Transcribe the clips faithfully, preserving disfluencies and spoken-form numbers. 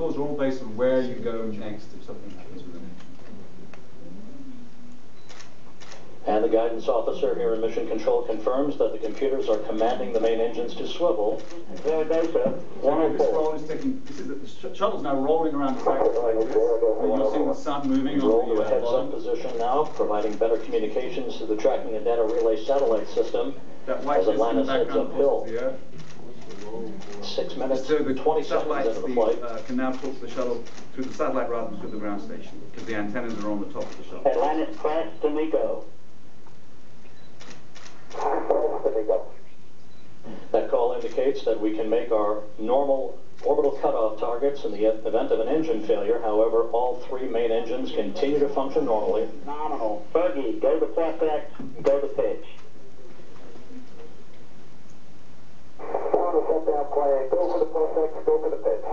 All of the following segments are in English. calls are all based on where you go next if something happens with an engine. And the guidance officer here in Mission Control confirms that the computers are commanding the main engines to swivel. There it is, sir. one oh four. This is taking, this is the, the shuttle's now rolling around the track like this, and you're seeing the sun moving on the U S bottom. Position now, providing better communications to the tracking and data relay satellite system. That white system in the background crosses the Earth. Six minutes, so the twenty satellites the, the uh, can now talk to the shuttle through the satellite rather than through the ground station, because the antennas are on the top of the shuttle. Atlantis class to Nico. That call indicates that we can make our normal orbital cutoff targets in the event of an engine failure. However, all three main engines continue to function normally. Nominal. Fergie, go to flatback, go to pitch. Go for the perfect, go for the pitch.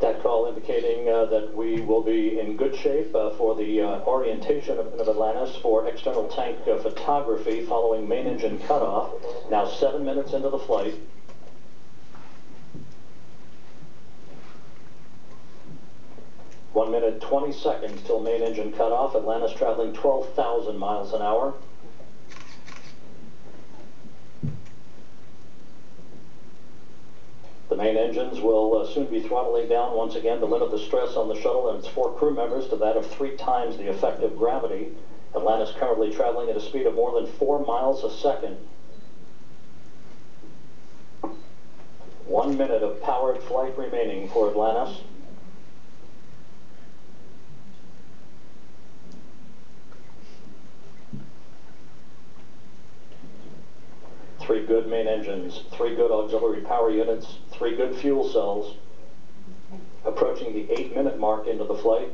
That call indicating uh, that we will be in good shape uh, for the uh, orientation of, of Atlantis for external tank uh, photography following main engine cutoff. Now seven minutes into the flight. One minute, twenty seconds till main engine cutoff. Atlantis traveling twelve thousand miles an hour. The main engines will uh, soon be throttling down once again to limit the stress on the shuttle and its four crew members to that of three times the effective gravity. Atlantis currently traveling at a speed of more than four miles a second. One minute of powered flight remaining for Atlantis. Three good main engines, three good auxiliary power units, three good fuel cells, approaching the eight-minute mark into the flight.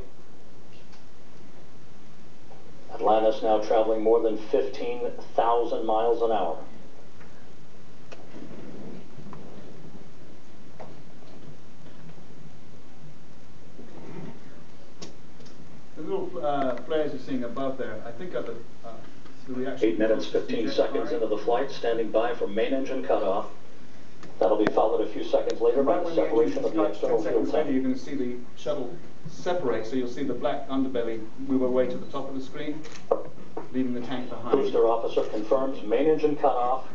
Atlantis now traveling more than fifteen thousand miles an hour. The little uh, flares you're seeing above there, I think are the... Uh, Eight minutes, fifteen seconds into the flight, standing by for main engine cutoff. That'll be followed a few seconds later by the separation of the external fuel tank. You're going to see the shuttle separate, so you'll see the black underbelly move away to the top of the screen, leaving the tank behind. Booster officer confirms main engine cutoff.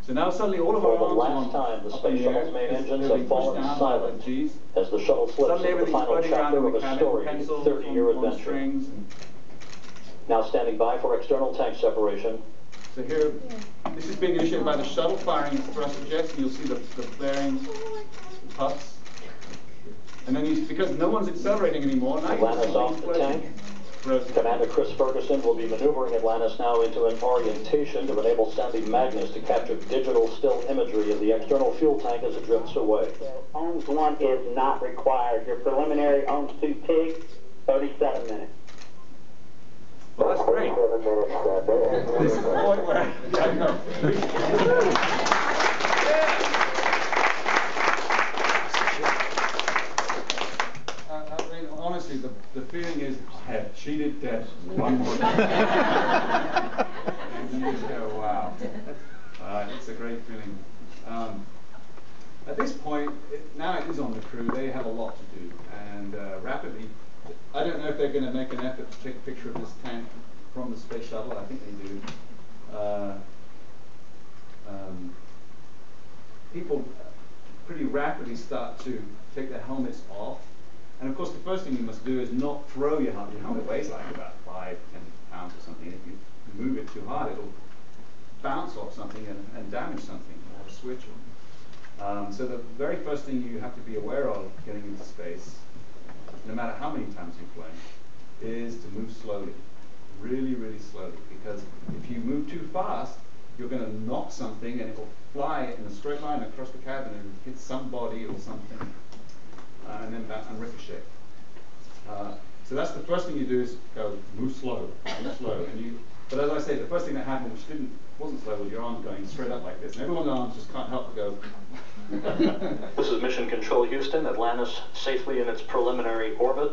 So now suddenly all of our arms are on. For the last time, the space shuttle's main engines have fallen silent as the shuttle slips into the final chapter of a storied thirty-year adventure. Now standing by for external tank separation. So here, this is being initiated by the shuttle firing its thruster jets, and you'll see the, the flaring puffs. And then you, because no one's accelerating anymore, now Atlantis off the tank. Commander Chris Ferguson will be maneuvering Atlantis now into an orientation to enable Sandy Magnus to capture digital still imagery of the external fuel tank as it drifts away. Ohms one is not required. Your preliminary ohms two peak, thirty-seven minutes. Well, that's great. This is the point where... Yeah, I know. uh, I mean, honestly, the, the feeling is, I have cheated death one more time. And you just go, wow. Uh, it's a great feeling. Um, at this point, it, now it is on the crew. They have a lot to do. And uh, rapidly... I don't know if they're going to make an effort to take a picture of this tank from the space shuttle. I think they do. Uh, um, people pretty rapidly start to take their helmets off. And of course, the first thing you must do is not throw your helmet. Your helmet weighs like about five, ten pounds or something. If you move it too hard, it'll bounce off something and, and damage something, or a switch. Um, so the very first thing you have to be aware of getting into space, no matter how many times you fly, is to move slowly, really, really slowly, because if you move too fast, you're going to knock something and it will fly in a straight line across the cabin and hit somebody or something, uh, and then that and ricochet. Uh, so that's the first thing you do, is go move slow, move slow. And you, but as I say, the first thing that happened, which didn't wasn't slow, was your arm going straight up like this, and everyone's arms just can't help but go. This is Mission Control Houston, Atlantis safely in its preliminary orbit.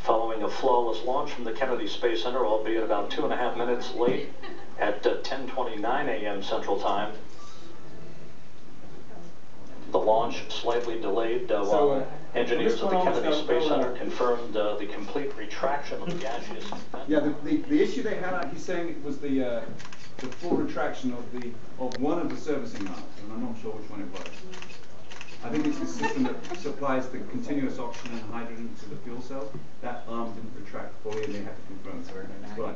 Following a flawless launch from the Kennedy Space Center, albeit about two and a half minutes late at uh, ten twenty-nine a m Central Time. launch slightly delayed uh, while so, uh, engineers at the Kennedy Space Center confirmed uh, the complete retraction of the gaseous. Yeah, the, the, the issue they had, uh, he's saying it was the, uh, the full retraction of, the, of one of the servicing valves, and I'm not sure which one it was. I think it's the system that supplies the continuous oxygen and hydrogen to the fuel cell. That arm didn't retract fully, and they had to confirm it. So, right.